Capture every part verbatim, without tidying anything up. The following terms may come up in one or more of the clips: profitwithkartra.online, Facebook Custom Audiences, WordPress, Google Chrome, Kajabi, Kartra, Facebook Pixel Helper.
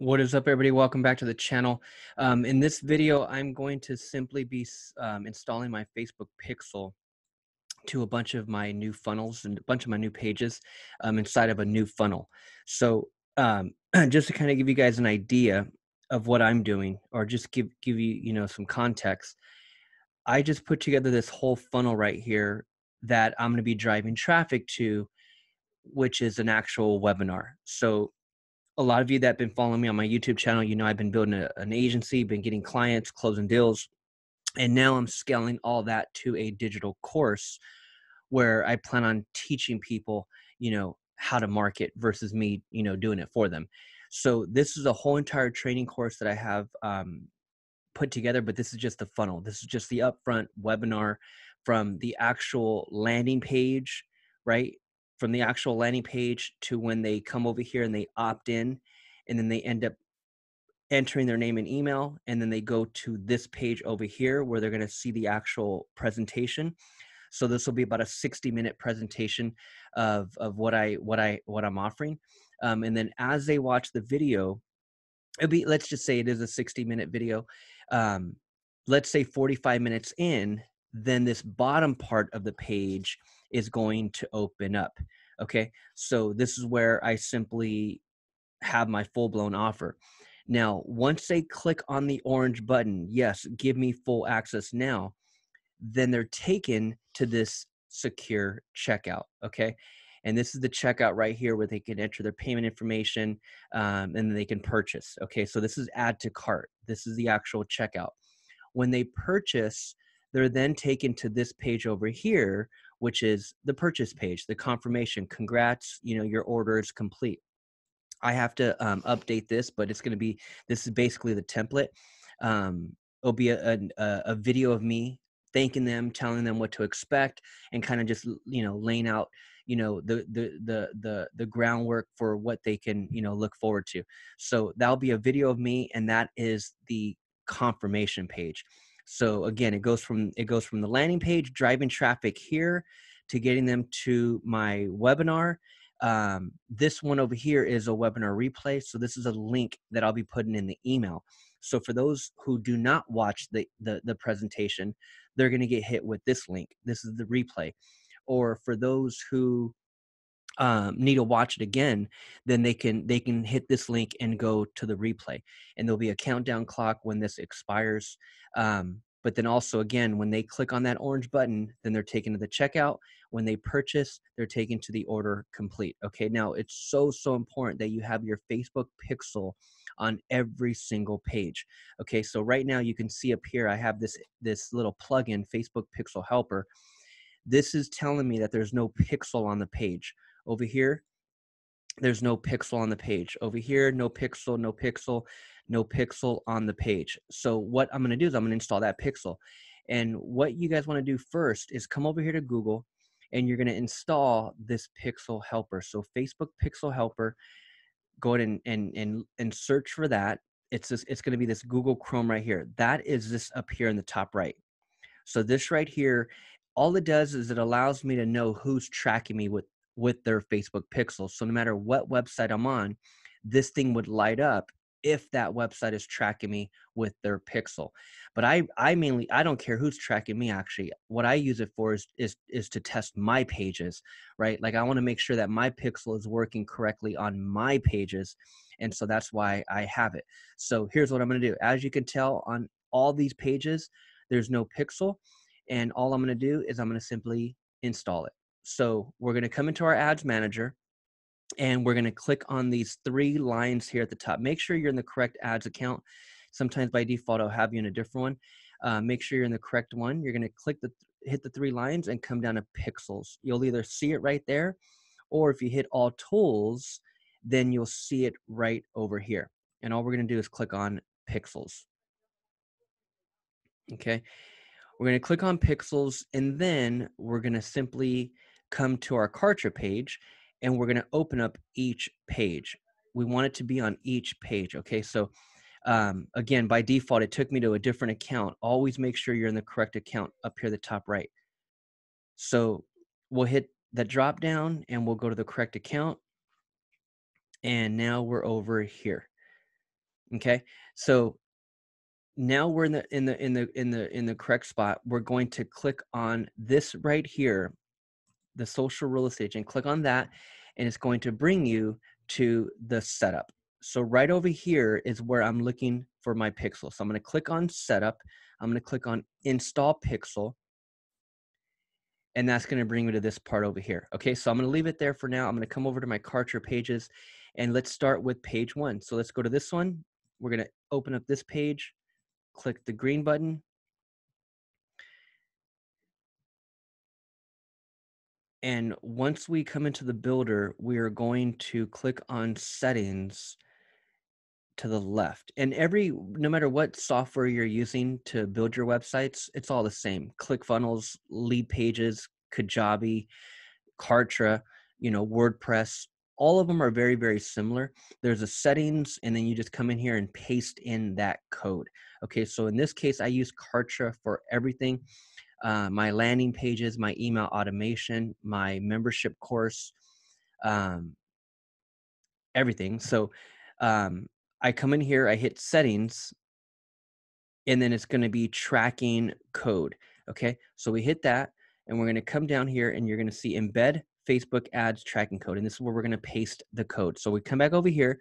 What is up, everybody? Welcome back to the channel. Um, in this video, I'm going to simply be um, installing my Facebook Pixel to a bunch of my new funnels and a bunch of my new pages um, inside of a new funnel. So um, just to kind of give you guys an idea of what I'm doing, or just give, give you, you know, some context, I just put together this whole funnel right here that I'm going to be driving traffic to, which is an actual webinar. So a lot of you that have been following me on my YouTube channel, you know I've been building a, an agency, been getting clients, closing deals, and now I'm scaling all that to a digital course where I plan on teaching people, you know, how to market versus me, you know, doing it for them. So this is a whole entire training course that I have um, put together, but this is just the funnel. This is just the upfront webinar from the actual landing page, right? From the actual landing page to when they come over here and they opt in, and then they end up entering their name and email, and then they go to this page over here where they're going to see the actual presentation. So this will be about a sixty minute presentation of, of what I, what I, what I'm offering. Um, and then as they watch the video, it'll be, let's just say it is a sixty minute video. Um, let's say forty-five minutes in, then this bottom part of the page is going to open up. Okay, so this is where I simply have my full-blown offer. Now, once they click on the orange button, yes, give me full access now, then they're taken to this secure checkout. Okay, and this is the checkout right here where they can enter their payment information um, and they can purchase. Okay, so this is add to cart. This is the actual checkout. When they purchase, they're then taken to this page over here, which is the purchase page, the confirmation. Congrats, you know, your order is complete. I have to um, update this, but it's going to be, this is basically the template. Um, it'll be a, a, a video of me thanking them, telling them what to expect, and kind of just, you know, laying out, you know, the, the, the, the, the groundwork for what they can, you know, look forward to. So that'll be a video of me, and that is the confirmation page. So again, it goes from it goes from the landing page, driving traffic here, to getting them to my webinar. Um, this one over here is a webinar replay. So this is a link that I'll be putting in the email. So for those who do not watch the the, the presentation, they're going to get hit with this link. This is the replay. Or for those who um, need to watch it again, then they can they can hit this link and go to the replay, and there'll be a countdown clock when this expires. Um, but then also again, when they click on that orange button, then they're taken to the checkout. When they purchase, they're taken to the order complete. Okay. Now it's so, so important that you have your Facebook Pixel on every single page. Okay. So right now you can see up here, I have this, this little plugin, Facebook Pixel Helper. This is telling me that there's no pixel on the page. Over here, there's no pixel on the page. Over here, no pixel, no pixel, no pixel on the page. So what I'm going to do is I'm going to install that pixel. And what you guys want to do first is come over here to Google, and you're going to install this Pixel Helper. So Facebook Pixel Helper, go ahead and, and, and, and search for that. It's, this, it's going to be this Google Chrome right here. That is this up here in the top right. So this right here, all it does is it allows me to know who's tracking me with with their Facebook Pixel. So no matter what website I'm on, this thing would light up if that website is tracking me with their Pixel. But I, I mainly, I don't care who's tracking me actually. What I use it for is, is, is to test my pages, right? Like I wanna make sure that my Pixel is working correctly on my pages. And so that's why I have it. So here's what I'm gonna do. As you can tell on all these pages, there's no Pixel. And all I'm gonna do is I'm gonna simply install it. So we're going to come into our ads manager, and we're going to click on these three lines here at the top. Make sure you're in the correct ads account. Sometimes by default, I'll have you in a different one. Uh, make sure you're in the correct one. You're going to click the, hit the three lines and come down to pixels. You'll either see it right there, or if you hit all tools, then you'll see it right over here. And all we're going to do is click on pixels. Okay. We're going to click on pixels, and then we're going to simply come to our Kartra page, and we're going to open up each page. We want it to be on each page. Okay. So um, again, by default, it took me to a different account. Always make sure you're in the correct account up here, the top right. So we'll hit the drop down and we'll go to the correct account. And now we're over here. Okay, so now we're in the in the in the in the in the correct spot. We're going to click on this right here, the social real estate agent. Click on that, and it's going to bring you to the setup. So right over here is where I'm looking for my pixel. So I'm going to click on setup. I'm going to click on install pixel. And that's going to bring me to this part over here. Okay, so I'm going to leave it there for now. I'm going to come over to my Kartra pages, and let's start with page one. So let's go to this one. We're going to open up this page, click the green button. And once we come into the builder, we are going to click on settings to the left. And every, no matter what software you're using to build your websites, it's all the same. ClickFunnels, Lead Pages, Kajabi, Kartra, you know, WordPress, all of them are very, very similar. There's a settings, and then you just come in here and paste in that code. Okay, so in this case, I use Kartra for everything. Uh, my landing pages, my email automation, my membership course, um, everything. So um, I come in here, I hit settings, and then it's going to be tracking code. Okay, so we hit that, and we're going to come down here, and you're going to see embed Facebook ads tracking code, and this is where we're going to paste the code. So we come back over here,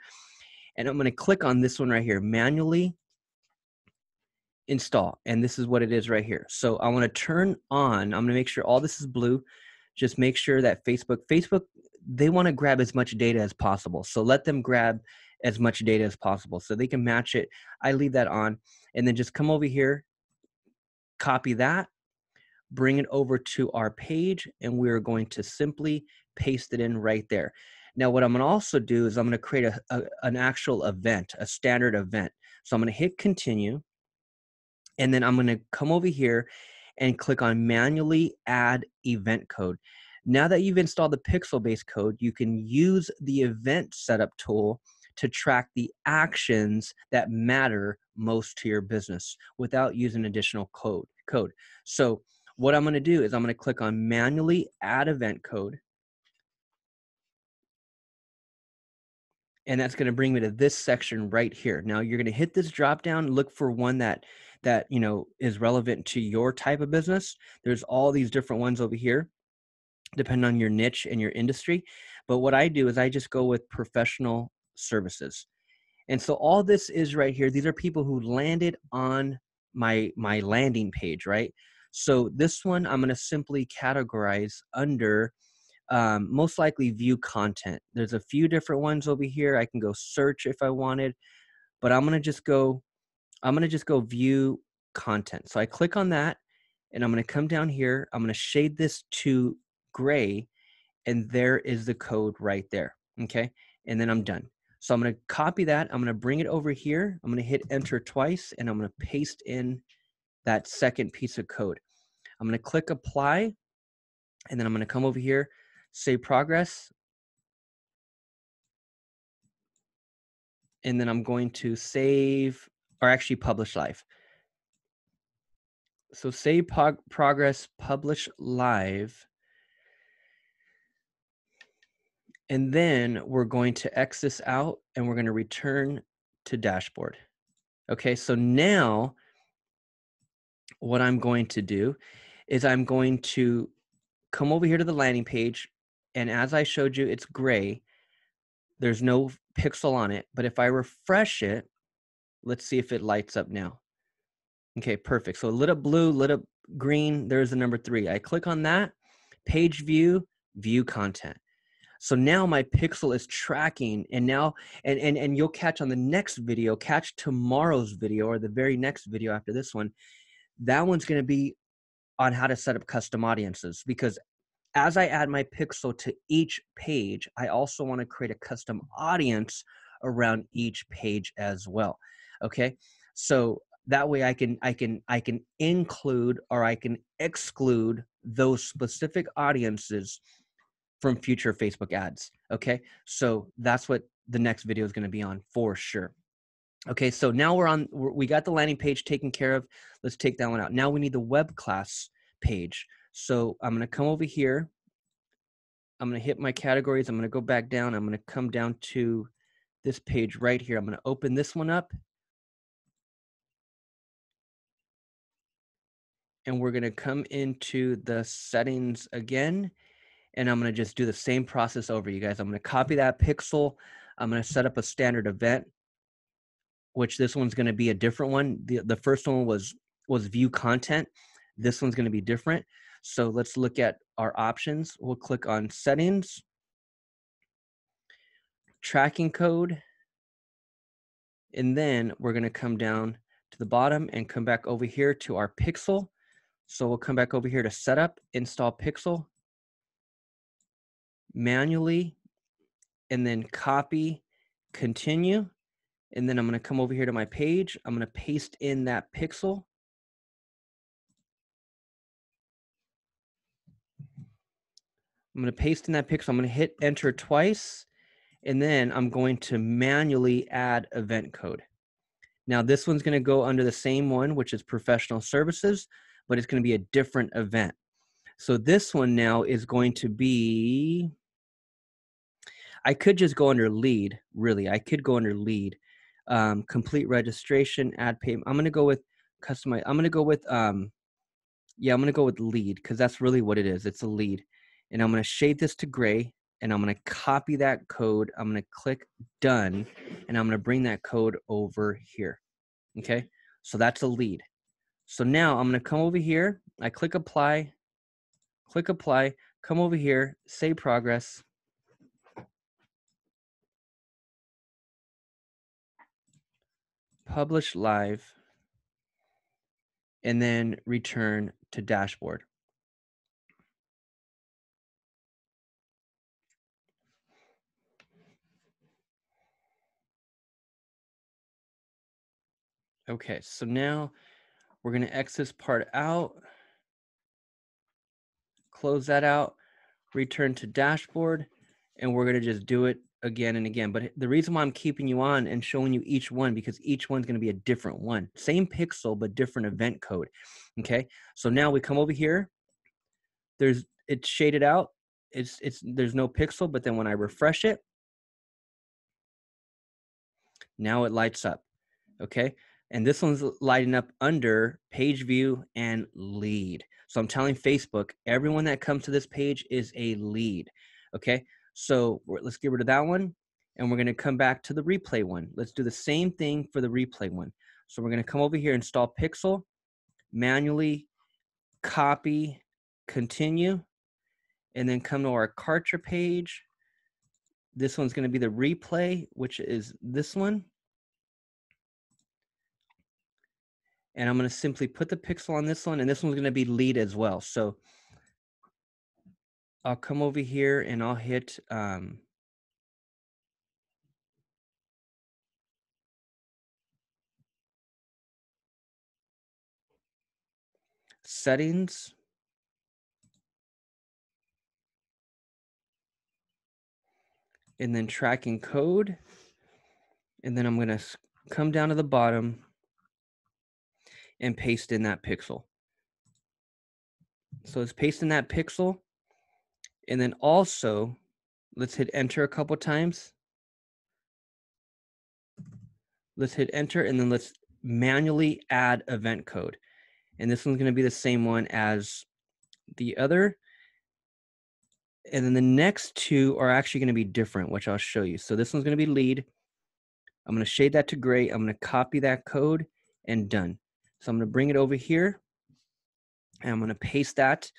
and I'm going to click on this one right here, manually install, and this is what it is right here. So I want to turn on, I'm going to make sure all this is blue. Just make sure that Facebook, Facebook, they want to grab as much data as possible. So let them grab as much data as possible so they can match it. I leave that on, and then just come over here, copy that, bring it over to our page, and we're going to simply paste it in right there. Now, what I'm going to also do is I'm going to create a, a, an actual event, a standard event. So I'm going to hit continue. And then I'm going to come over here and click on manually add event code. Now that you've installed the pixel-based code, you can use the event setup tool to track the actions that matter most to your business without using additional code. code. So what I'm going to do is I'm going to click on manually add event code. And that's going to bring me to this section right here. Now you're going to hit this drop down, look for one that that you know is relevant to your type of business. There's all these different ones over here, depending on your niche and your industry. But what I do is I just go with professional services. And so all this is right here. These are people who landed on my my landing page, right? So this one I'm going to simply categorize under Um, most likely view content. There's a few different ones over here. I can go search if I wanted, but I'm gonna just go, I'm gonna just go view content. So I click on that, and I'm gonna come down here. I'm gonna shade this to gray, and there is the code right there. Okay, and then I'm done. So I'm gonna copy that. I'm gonna bring it over here. I'm gonna hit enter twice, and I'm gonna paste in that second piece of code. I'm gonna click apply, and then I'm gonna come over here. Save progress, and then I'm going to save, or actually publish live. So save progress, publish live, and then we're going to X this out, and we're going to return to dashboard. Okay, so now what I'm going to do is I'm going to come over here to the landing page. And as I showed you, it's gray. There's no pixel on it. But if I refresh it, let's see if it lights up now. Okay, perfect. So lit up blue, lit up green. There's the number three. I click on that, page view, view content. So now my pixel is tracking. And now, and, and, and you'll catch on the next video, catch tomorrow's video or the very next video after this one. That one's going to be on how to set up custom audiences, because as I add my pixel to each page, I also want to create a custom audience around each page as well. Okay, so that way I can I can I can include or I can exclude those specific audiences from future Facebook ads. Okay, so that's what the next video is going to be on for sure. Okay, so now we're on. We got the landing page taken care of. Let's take that one out. Now we need the web class page. So I'm going to come over here. I'm going to hit my categories. I'm going to go back down. I'm going to come down to this page right here. I'm going to open this one up. And we're going to come into the settings again. And I'm going to just do the same process over, you guys. I'm going to copy that pixel. I'm going to set up a standard event, which this one's going to be a different one. The, the first one was, was view content. This one's going to be different. So let's look at our options. We'll click on settings, tracking code, and then we're going to come down to the bottom and come back over here to our pixel. So we'll come back over here to setup, install pixel, manually, and then copy, continue, and then I'm going to come over here to my page. I'm going to paste in that pixel. I'm going to paste in that pixel. I'm going to hit enter twice, and then I'm going to manually add event code. Now this one's going to go under the same one, which is professional services, but it's going to be a different event. So this one now is going to be, I could just go under lead, really. I could go under lead, um, complete registration, add payment. I'm going to go with customize. I'm going to go with, um, yeah, I'm going to go with lead because that's really what it is. It's a lead. And I'm going to shade this to gray and I'm going to copy that code. I'm going to click done and I'm going to bring that code over here. Okay. So that's a lead. So now I'm going to come over here. I click apply, click apply, come over here, say progress. Publish live. And then return to dashboard. Okay, so now we're going to X this part out, close that out, return to dashboard, and we're going to just do it again and again. But the reason why I'm keeping you on and showing you each one, because each one's going to be a different one. Same pixel, but different event code. Okay, so now we come over here. There's, it's shaded out. It's, it's, there's no pixel, but then when I refresh it, now it lights up. Okay. And this one's lighting up under page view and lead. So I'm telling Facebook, everyone that comes to this page is a lead. Okay. So let's get rid of that one. And we're going to come back to the replay one. Let's do the same thing for the replay one. So we're going to come over here, install pixel, manually copy, continue, and then come to our Kartra page. This one's going to be the replay, which is this one. And I'm going to simply put the pixel on this one, and this one's going to be lead as well. So I'll come over here and I'll hit um, settings, and then tracking code. And then I'm going to come down to the bottom and paste in that pixel. So let's paste in that pixel. And then also, let's hit enter a couple times. Let's hit enter and then let's manually add event code. And this one's going to be the same one as the other. And then the next two are actually going to be different, which I'll show you. So this one's going to be lead. I'm going to shade that to gray. I'm going to copy that code and done. So I'm going to bring it over here and I'm going to paste that.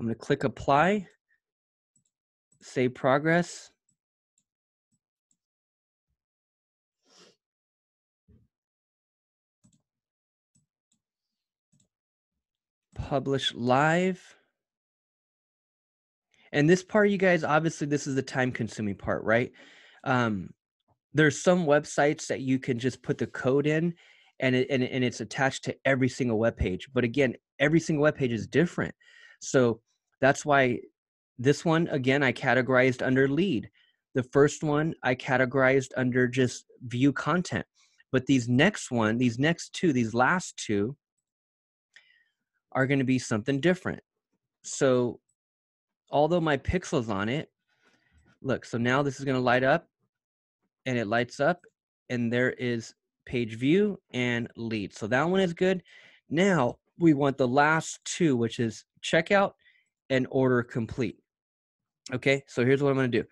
I'm going to click apply, save progress. Publish live. And this part, you guys, obviously this is the time consuming part, right? Um, there's some websites that you can just put the code in And, it, and, and it's attached to every single web page. But again, every single web page is different. So that's why this one, again, I categorized under lead. The first one I categorized under just view content. But these next one, these next two, these last two are going to be something different. So although my pixel's on it, look, so now this is going to light up. and it lights up, and there is page view and lead. So that one is good. Now we want the last two, which is checkout and order complete. Okay, so here's what I'm gonna do.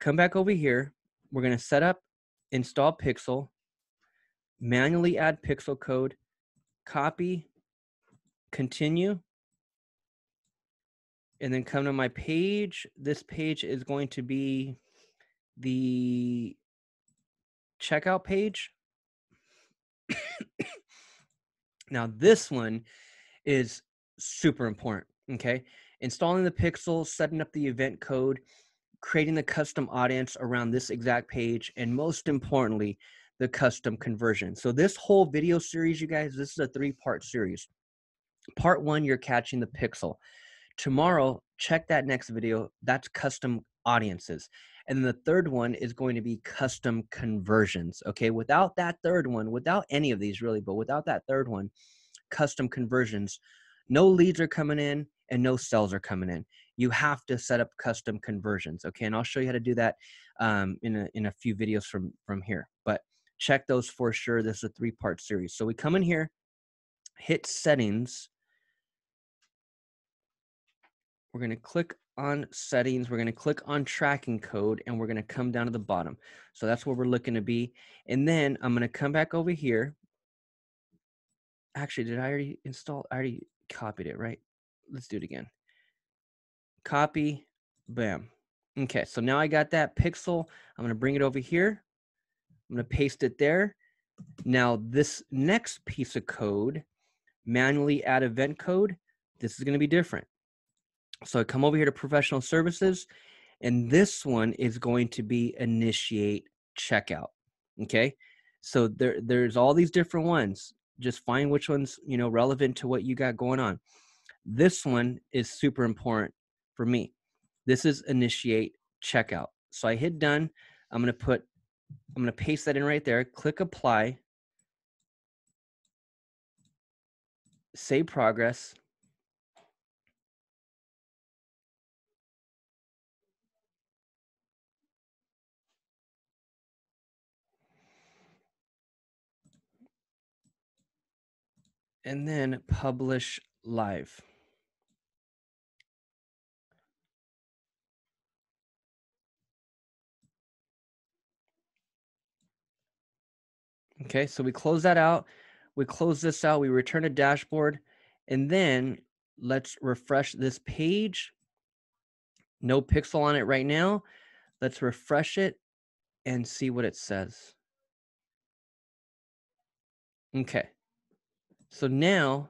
Come back over here. We're gonna set up, install Pixel, manually add Pixel code, copy, continue, and then come to my page. This page is going to be the checkout page. Now this one is super important, okay? Installing the Pixel, setting up the event code, creating the custom audience around this exact page, and most importantly, the custom conversion. So this whole video series, you guys, this is a three-part series. Part one, you're catching the Pixel. Tomorrow, check that next video. That's custom audiences. And the third one is going to be custom conversions. Okay, without that third one, without any of these really, but without that third one, custom conversions, no leads are coming in and no sales are coming in. You have to set up custom conversions. Okay, and I'll show you how to do that um, in, a, in a few videos from, from here. But check those for sure. This is a three-part series. So we come in here, hit settings. We're going to click on settings. We're going to click on tracking code, and we're going to come down to the bottom. So that's where we're looking to be. And then I'm going to come back over here. Actually, did I already install? I already copied it, right? Let's do it again. Copy, bam. Okay, so now I got that Pixel. I'm going to bring it over here. I'm going to paste it there. Now this next piece of code, manually add event code, this is going to be different. So I come over here to professional services, and this one is going to be initiate checkout. Okay, so there, there's all these different ones. Just find which one's, you know, relevant to what you got going on. This one is super important for me. This is initiate checkout. So I hit done. I'm going to put, I'm going to paste that in right there. Click apply. Save progress. And then publish live. Okay, so we close that out. We close this out. We return to dashboard. And then let's refresh this page. No Pixel on it right now. Let's refresh it and see what it says. Okay. So now,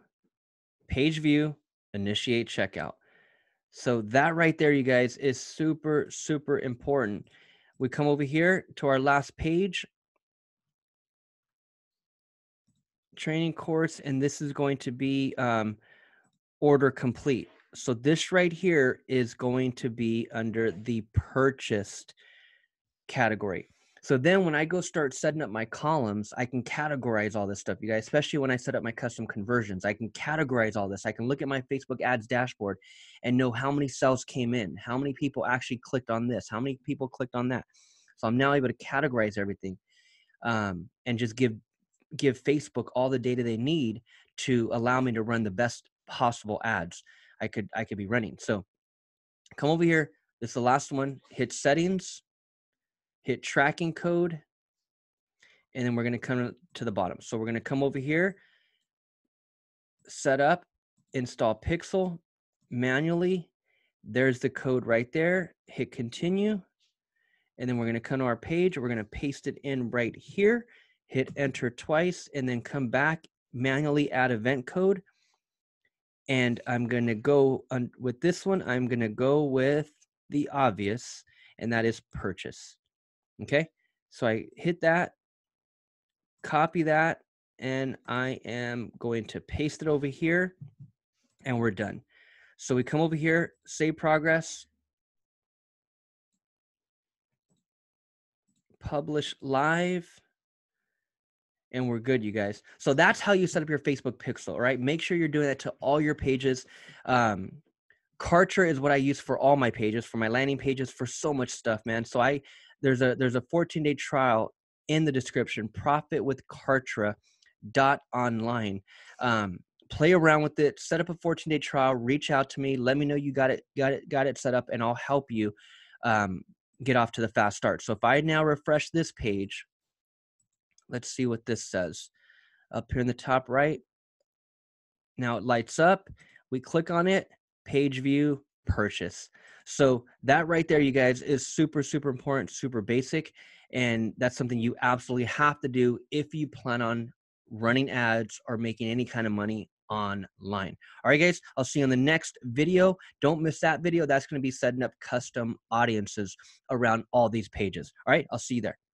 page view, initiate checkout. So that right there, you guys, is super, super important. We come over here to our last page, training course, and this is going to be um, order complete. So this right here is going to be under the purchased category. So then when I go start setting up my columns, I can categorize all this stuff, you guys, especially when I set up my custom conversions. I can categorize all this. I can look at my Facebook ads dashboard and know how many sales came in, how many people actually clicked on this, how many people clicked on that. So I'm now able to categorize everything um, and just give, give Facebook all the data they need to allow me to run the best possible ads I could, I could be running. So come over here. This is the last one. Hit settings. Hit tracking code, and then we're going to come to the bottom. So we're going to come over here, set up, install Pixel manually. There's the code right there. Hit continue, and then we're going to come to our page. We're going to paste it in right here. Hit enter twice, and then come back, manually add event code. And I'm going to go on with this one. I'm going to go with the obvious, and that is purchase. Okay, so I hit that, copy that, and I am going to paste it over here, and we're done. So we come over here, save progress, publish live, and we're good, you guys. So that's how you set up your Facebook Pixel, all right? Make sure you're doing that to all your pages. Um, Kartra is what I use for all my pages, for my landing pages, for so much stuff, man. So I There's a there's a fourteen day trial in the description, profit with kartra dot online. Um, play around with it, set up a fourteen day trial, reach out to me, let me know you got it, got it, got it set up, and I'll help you um, get off to the fast start. So if I now refresh this page, let's see what this says. Up here in the top right, now it lights up, we click on it, page view, purchase. So that right there, you guys, is super, super important, super basic, and that's something you absolutely have to do if you plan on running ads or making any kind of money online. All right, guys, I'll see you on the next video. Don't miss that video. That's going to be setting up custom audiences around all these pages. All right, I'll see you there.